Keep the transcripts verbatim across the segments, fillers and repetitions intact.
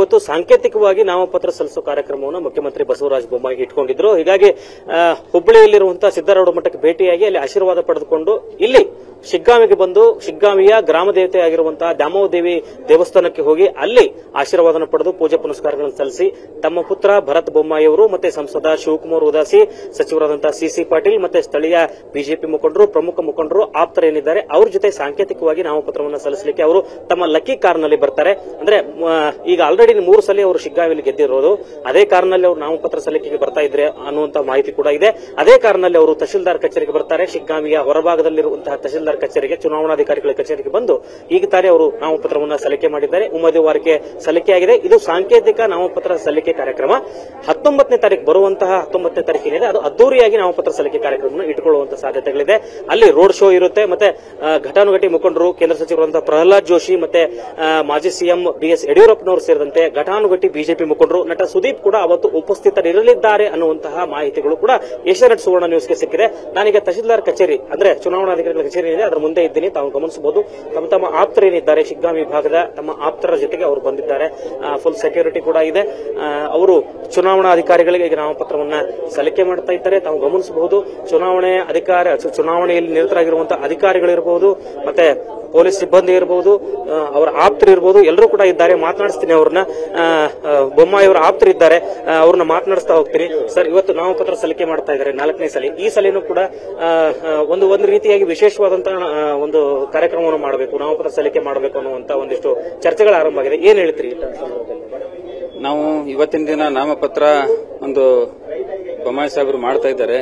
ಇವತ್ತು ಸಾಂಕೇತಿಕವಾಗಿ ನಾಮಪತ್ರ ಸಲ್ಲಿಸೋ ಕಾರ್ಯಕ್ರಮವನ್ನು ಮುಖ್ಯಮಂತ್ರಿ ಬಸವರಾಜ ಬೊಮ್ಮಾಯಿ ಇಟ್ಕೊಂಡಿದ್ರು. ಹೀಗಾಗಿ ಹುಬ್ಬಳ್ಳಿಯಲ್ಲಿರುವಂತಹ ಸಿದ್ದರಾಮಯ್ಯ ಮಠಕ್ಕೆ ಭೇಟಿಯಾಗಿ ಅಲ್ಲಿ ಆಶೀರ್ವಾದ ಪಡೆದುಕೊಂಡು ಇಲ್ಲಿ ಶಿಗ್ಗಾಮಿಗೆ ಬಂದು ಶಿಗ್ಗಾಮಿಯ ಗ್ರಾಮ ದೇವತೆ ಆಗಿರುವಂತಹ ದಾಮೋ ದೇವಿ ದೇವಸ್ಥಾನಕ್ಕೆ ಹೋಗಿ ಅಲ್ಲಿ ಆಶೀರ್ವಾದನ ಪಡೆದು ಪೂಜೆ ಪುನಸ್ಕಾರಗಳನ್ನು ಸಲ್ಲಿಸಿ ತಮ್ಮ ಪುತ್ರ ಭರತ್ ಬೊಮ್ಮಾಯಿ ಅವರು ಮತ್ತೆ ಸಂಸದ ಶಿವಕುಮಾರ್ ಉದಾಸಿ, ಸಚಿವರಾದಂತಹ ಸಿಸಿ ಪಾಟೀಲ್ ಮತ್ತೆ ಸ್ಥಳೀಯ ಬಿಜೆಪಿ ಮುಖಂಡರು, ಪ್ರಮುಖ ಮುಖಂಡರು, ಆಪ್ತರ ಏನಿದ್ದಾರೆ ಅವ್ರ ಜೊತೆ ಸಾಂಕೇತಿಕವಾಗಿ ನಾಮಪತ್ರವನ್ನು ಸಲ್ಲಿಸಲಿಕ್ಕೆ ಅವರು ತಮ್ಮ ಲಕ್ಕಿ ಕಾರ್ನಲ್ಲಿ ಬರ್ತಾರೆ. ಅಂದ್ರೆ ಈಗ ಆಲ್ರೆಡಿ ಮೂರು ಸಲ ಅವರು ಶಿಗ್ಗಾಮಿಯಲ್ಲಿ ಗೆದ್ದಿರೋದು, ಅದೇ ಕಾರ್ನಲ್ಲಿ ಅವರು ನಾಮಪತ್ರ ಸಲ್ಲಿಕೆಗೆ ಬರ್ತಾ ಇದ್ರೆ ಅನ್ನುವಂತಹ ಮಾಹಿತಿ ಕೂಡ ಇದೆ. ಅದೇ ಕಾರ್ನಲ್ಲಿ ಅವರು ತಹಶೀಲ್ದಾರ್ ಕಚೇರಿಗೆ ಬರ್ತಾರೆ. ಶಿಗ್ಗಾಮಿಯ ಹೊರಭಾಗದಲ್ಲಿರುವಂತಹ ತಹಶೀಲ್ದಾರ್ ಕಚೇರಿಗೆ, ಚುನಾವಣಾಧಿಕಾರಿಗಳ ಕಚೇರಿಗೆ ಬಂದು ಈಗ ತಾನೇ ಅವರು ನಾಮಪತ್ರವನ್ನು ಸಲ್ಲಿಕೆ ಮಾಡಿದ್ದಾರೆ. ಉಮೇದುವಾರಿಕೆ ಸಲ್ಲಿಕೆಯಾಗಿದೆ. ಇದು ಸಾಂಕೇತಿಕ ನಾಮಪತ್ರ ಸಲ್ಲಿಕೆ ಕಾರ್ಯಕ್ರಮ. ಹತ್ತೊಂಬತ್ತನೇ ತಾರೀಕು ಬರುವಂತಹ ಹತ್ತೊಂಬತ್ತನೇ ತಾರೀಕು ಏನಿದೆ ಅದು ಅದ್ದೂರಿಯಾಗಿ ನಾಮಪತ್ರ ಸಲ್ಲಿಕೆ ಕಾರ್ಯಕ್ರಮವನ್ನು ಇಟ್ಟುಕೊಳ್ಳುವಂತಹ ಸಾಧ್ಯತೆಗಳಿದೆ. ಅಲ್ಲಿ ರೋಡ್ ಶೋ ಇರುತ್ತೆ. ಮತ್ತೆ ಘಟಾನುಘಟಿ ಮುಖಂಡರು, ಕೇಂದ್ರ ಸಚಿವರಾದಂತಹ ಪ್ರಹ್ಲಾದ್ ಜೋಶಿ ಮತ್ತೆ ಮಾಜಿ ಸಿಎಂ ಡಿಎಸ್ ಯಡಿಯೂರಪ್ಪನವರು ಸೇರಿದಂತೆ ಘಟಾನುಘಟಿ ಬಿಜೆಪಿ ಮುಖಂಡರು, ನಟ ಸುದೀಪ್ ಕೂಡ ಅವತ್ತು ಉಪಸ್ಥಿತರಿರಲಿದ್ದಾರೆ ಅನ್ನುವಂತಹ ಮಾಹಿತಿಗಳು ಕೂಡ ಏಷ್ಯಾನೆಟ್ ಸುವರ್ಣ ನ್ಯೂಸ್ಗೆ ಸಿಕ್ಕಿದೆ. ನಾನೀಗ ತಹಶೀಲ್ದಾರ್ ಕಚೇರಿ ಅಂದ್ರೆ ಚುನಾವಣಾಧಿಕಾರಿಗಳ ಕಚೇರಿ ಅದರ ಮುಂದೆ ಇದ್ದೀನಿ. ತಾವು ಗಮನಿಸಬಹುದು, ತಮ್ಮ ತಮ್ಮ ಆಪ್ತರ ಏನಿದ್ದಾರೆ ಶಿಗ್ಗಾಮಿ ಭಾಗದ ತಮ್ಮ ಆಪ್ತರ ಜೊತೆಗೆ ಅವರು ಬಂದಿದ್ದಾರೆ. ಫುಲ್ ಸೆಕ್ಯೂರಿಟಿ ಕೂಡ ಇದೆ. ಅವರು ಚುನಾವಣಾಧಿಕಾರಿಗಳಿಗೆ ಈಗ ನಾಮಪತ್ರವನ್ನ ಸಲ್ಲಿಕೆ ಮಾಡ್ತಾ ಇದ್ದಾರೆ. ತಾವು ಗಮನಿಸಬಹುದು, ಚುನಾವಣೆ ಅಧಿಕಾರ ಚುನಾವಣೆಯಲ್ಲಿ ನಿರತರಾಗಿರುವಂತಹ ಅಧಿಕಾರಿಗಳಿರಬಹುದು, ಮತ್ತೆ ಪೊಲೀಸ್ ಸಿಬ್ಬಂದಿ ಇರಬಹುದು, ಅವರ ಆಪ್ತರು ಇರಬಹುದು, ಎಲ್ಲರೂ ಕೂಡ ಇದ್ದಾರೆ. ಮಾತನಾಡಿಸ್ತೀನಿ ಅವ್ರನ್ನ. ಬೊಮ್ಮಾಯಿ ಅವರ ಆಪ್ತರು ಇದ್ದಾರೆ, ಅವ್ರನ್ನ ಮಾತನಾಡಿಸ್ತಾ ಹೋಗ್ತೀನಿ. ಸರ್, ಇವತ್ತು ನಾಮಪತ್ರ ಸಲ್ಲಿಕೆ ಮಾಡ್ತಾ ಇದ್ದಾರೆ ನಾಲ್ಕನೇ ಸಲ. ಈ ಸಲಿನೂ ಕೂಡ ಒಂದು ಒಂದು ರೀತಿಯಾಗಿ ವಿಶೇಷವಾದಂತಹ ಒಂದು ಕಾರ್ಯಕ್ರಮವನ್ನು ಮಾಡಬೇಕು, ನಾಮಪತ್ರ ಸಲ್ಲಿಕೆ ಮಾಡಬೇಕು ಅನ್ನುವಂತ ಒಂದಿಷ್ಟು ಚರ್ಚೆಗಳ ಆರಂಭ ಆಗಿದೆ. ಏನ್ ಹೇಳ್ತೀರಿ? ನಾವು ಇವತ್ತಿನ ದಿನ ನಾಮಪತ್ರ ಒಂದು ಬೊಮ್ಮಾಯಿ ಸಾಹೇಬರು ಮಾಡ್ತಾ ಇದ್ದಾರೆ.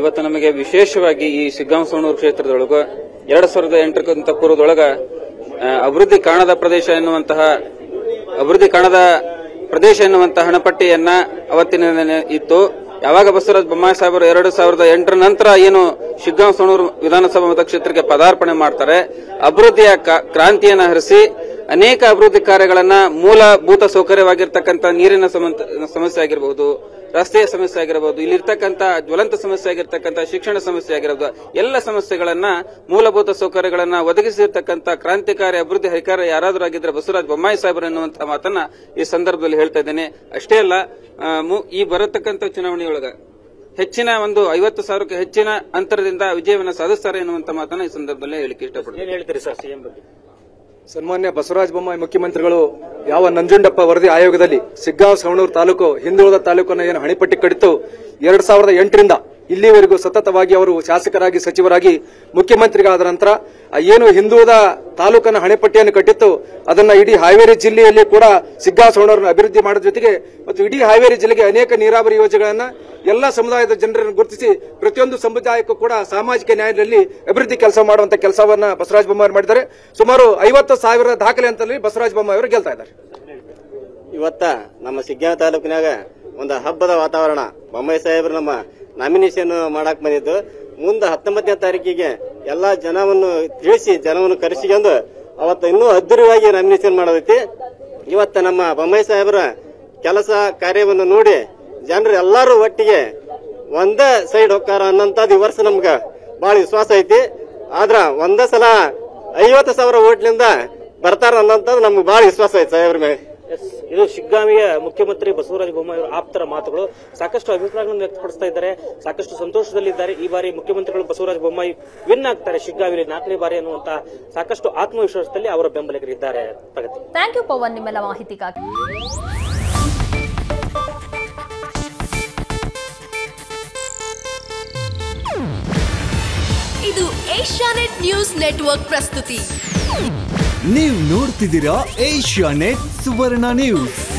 ಇವತ್ತು ನಮಗೆ ವಿಶೇಷವಾಗಿ ಈ ಶಿಗ್ಗಾಂವಿ ಸವಣೂರು ಕ್ಷೇತ್ರದೊಳಗೆ ಎರಡ್ ಸಾವಿರದ ಎಂಟರಕ್ಕಿಂತ ಪೂರ್ವದೊಳಗ ಅಭಿವೃದ್ಧಿ ಕಾಣದ ಪ್ರದೇಶ ಎನ್ನುವಂತಹ ಅಭಿವೃದ್ಧಿ ಕಾಣದ ಪ್ರದೇಶ ಎನ್ನುವಂತಹ ಹಣಪಟ್ಟಿಯನ್ನ ಅವತ್ತಿನ ಇತ್ತು. ಯಾವಾಗ ಬಸವರಾಜ ಬೊಮ್ಮಾಯಿ ಸಾಹೇಬರು ಎರಡು ಸಾವಿರದ ಎಂಟರ ನಂತರ ಏನು ಶಿಗ್ಗಾಂವಿ ಸವಣೂರು ವಿಧಾನಸಭಾ ಮತಕ್ಷೇತ್ರಕ್ಕೆ ಪದಾರ್ಪಣೆ ಮಾಡ್ತಾರೆ, ಅಭಿವೃದ್ಧಿಯ ಕ್ರಾಂತಿಯನ್ನು ಹರಿಸಿ ಅನೇಕ ಅಭಿವೃದ್ಧಿ ಕಾರ್ಯಗಳನ್ನ, ಮೂಲಭೂತ ಸೌಕರ್ಯವಾಗಿರ್ತಕ್ಕಂಥ ನೀರಿನ ಸಮಸ್ಯೆ ಆಗಿರಬಹುದು, ರಸ್ತೆಯ ಸಮಸ್ಯೆ ಆಗಿರಬಹುದು, ಇಲ್ಲಿರ್ತಕ್ಕಂಥ ಜ್ವಲಂತ ಸಮಸ್ಯೆ ಆಗಿರತಕ್ಕಂಥ ಶಿಕ್ಷಣ ಸಮಸ್ಯೆ ಆಗಿರಬಹುದು, ಎಲ್ಲ ಸಮಸ್ಯೆಗಳನ್ನ ಮೂಲಭೂತ ಸೌಕರ್ಯಗಳನ್ನ ಒದಗಿಸಿರ್ತಕ್ಕಂಥ ಕ್ರಾಂತಿಕಾರಿ ಅಭಿವೃದ್ಧಿ ಹರಿಕಾರ ಯಾರಾದರೂ ಆಗಿದ್ರೆ ಬಸವರಾಜ ಬೊಮ್ಮಾಯಿ ಸಾಹೇಬರು ಎನ್ನುವಂತಹ ಮಾತನ್ನ ಈ ಸಂದರ್ಭದಲ್ಲಿ ಹೇಳ್ತಾ ಇದ್ದೇನೆ. ಅಷ್ಟೇ ಅಲ್ಲ, ಈ ಬರತಕ್ಕಂಥ ಚುನಾವಣೆಯೊಳಗ ಹೆಚ್ಚಿನ ಒಂದು ಐವತ್ತು ಸಾವಿರಕ್ಕೆ ಹೆಚ್ಚಿನ ಅಂತರದಿಂದ ವಿಜಯವನ್ನು ಸಾಧಿಸ್ತಾರೆ ಎನ್ನುವಂತ ಮಾತನ್ನ ಈ ಸಂದರ್ಭದಲ್ಲಿ ಹೇಳಿಕೆ ಇಷ್ಟಪಡ್ತೀನಿ. ಸನ್ಮಾನ್ಯ ಬಸವರಾಜ ಬೊಮ್ಮಾಯಿ ಮುಖ್ಯಮಂತ್ರಿಗಳು ಯಾವ ನಂಜುಂಡಪ್ಪ ವರದಿ ಆಯೋಗದಲ್ಲಿ ಶಿಗ್ಗಾಂವಿ ಸವಣೂರು ತಾಲೂಕು, ಹಿಂದುಳಿದ ತಾಲೂಕನ್ನು ಏನು ಹಣಿಪಟ್ಟಿ ಕಡಿತು ಎರಡ್ ಸಾವಿರದ ಎಂಟರಿಂದ ಇಲ್ಲಿವರೆಗೂ ಸತತವಾಗಿ ಅವರು ಶಾಸಕರಾಗಿ, ಸಚಿವರಾಗಿ, ಮುಖ್ಯಮಂತ್ರಿಗಳಾದ ನಂತರ ಏನು ಹಿಂದುಳಿದ ತಾಲೂಕನ ಹಣೆಪಟ್ಟಿಯನ್ನು ಕಟ್ಟಿತ್ತು ಅದನ್ನ ಇಡೀ ಹಾವೇರಿ ಜಿಲ್ಲೆಯಲ್ಲಿ ಕೂಡ ಶಿಗ್ಗಾಂವಿ ಸವಣೂರನ್ನು ಅಭಿವೃದ್ಧಿ ಮಾಡೋದ ಜೊತೆಗೆ ಮತ್ತು ಇಡೀ ಹಾವೇರಿ ಜಿಲ್ಲೆಗೆ ಅನೇಕ ನೀರಾವರಿ ಯೋಜನೆಗಳನ್ನ ಎಲ್ಲಾ ಸಮುದಾಯದ ಜನರನ್ನು ಗುರುತಿಸಿ ಪ್ರತಿಯೊಂದು ಸಮುದಾಯಕ್ಕೂ ಕೂಡ ಸಾಮಾಜಿಕ ನ್ಯಾಯದಲ್ಲಿ ಅಭಿವೃದ್ಧಿ ಕೆಲಸ ಮಾಡುವಂತ ಕೆಲಸವನ್ನ ಬಸವರಾಜ ಬೊಮ್ಮಾಯಿ ಮಾಡಿದ್ದಾರೆ. ಸುಮಾರು ಐವತ್ತು ಸಾವಿರ ದಾಖಲೆ ಅಂತಲ್ಲಿ ಬಸವರಾಜ ಬೊಮ್ಮಾಯಿ ಅವರು ಗೆಲ್ತಾ ಇದ್ದಾರೆ. ಇವತ್ತ ನಮ್ಮ ಶಿಗ್ಗಾಂವಿ ತಾಲೂಕಿನಾಗ ಒಂದು ಹಬ್ಬದ ವಾತಾವರಣ. ಬೊಮ್ಮಾಯಿ ಸಾಹೇಬರು ನಮ್ಮ ನಾಮಿನೇಷನ್ ಮಾಡಕ್ ಬಂದಿದ್ದು, ಮುಂದೆ ಹತ್ತೊಂಬತ್ತನೇ ತಾರೀಕಿಗೆ ಎಲ್ಲಾ ಜನವನ್ನು ತಿಳಿಸಿ, ಜನವನ್ನು ಕರೆಸಿಕೊಂಡು ಅವತ್ತು ಇನ್ನೂ ಅದ್ದೂರಿಯಾಗಿ ನಾಮಿನೇಷನ್ ಮಾಡೋದೈತಿ. ಇವತ್ತು ನಮ್ಮ ಬೊಮ್ಮಾಯಿ ಸಾಹೇಬರ ಕೆಲಸ ಕಾರ್ಯವನ್ನು ನೋಡಿ ಜನರು ಎಲ್ಲರೂ ಒಟ್ಟಿಗೆ ಒಂದೇ ಸೈಡ್ ಹೋಗ್ತಾರ ಅನ್ನೋಂಥದ್ದು ಈ ವರ್ಷ ನಮ್ಗೆ ಬಹಳ ವಿಶ್ವಾಸ ಐತಿ. ಆದ್ರ ಒಂದೇ ಸಲ ಐವತ್ತು ಸಾವಿರ ಓಟ್ಲಿಂದ ಬರ್ತಾರ ಅನ್ನೋಂಥದ್ದು ನಮ್ಗೆ ಬಹಳ ವಿಶ್ವಾಸ ಐತಿ ಸಾಹೇಬ್ರ ಮೇಲೆ. ಇದು ಶಿಗ್ಗಾಮಿಯ ಮುಖ್ಯಮಂತ್ರಿ ಬಸವರಾಜ ಬೊಮ್ಮಾಯಿ ಅವರ ಆಪ್ತರ ಮಾತುಗಳು. ಸಾಕಷ್ಟು ಅಭಿಪ್ರಾಯಗಳನ್ನು ವ್ಯಕ್ತಪಡಿಸ್ತಾ ಇದ್ದಾರೆ, ಸಾಕಷ್ಟು ಸಂತೋಷದಲ್ಲಿದ್ದಾರೆ. ಈ ಬಾರಿ ಮುಖ್ಯಮಂತ್ರಿಗಳು ಬಸವರಾಜ ಬೊಮ್ಮಾಯಿ ವಿನ್ ಆಗ್ತಾರೆ ಶಿಗ್ಗಾಮಿಯಲ್ಲಿ ನಾಲ್ಕನೇ ಬಾರಿ ಅನ್ನುವಂತ ಸಾಕಷ್ಟು ಆತ್ಮವಿಶ್ವಾಸದಲ್ಲಿ ಅವರ ಬೆಂಬಲಿಗರಿದ್ದಾರೆ. ಪ್ರಗತಿ, ಥ್ಯಾಂಕ್ ಯು ಪವನ್ ನಿಮ್ಮೆಲ್ಲ ಮಾಹಿತಿಗಾಗಿ. ಇದು ಏಷ್ಯಾನೆಟ್ ನ್ಯೂಸ್ ನೆಟ್ವರ್ಕ್ ಪ್ರಸ್ತುತಿ. ನೀವು ನೋಡ್ತಿದ್ದೀರಾ ಏಷ್ಯಾನೆಟ್ ಸುವರ್ಣ ನ್ಯೂಸ್.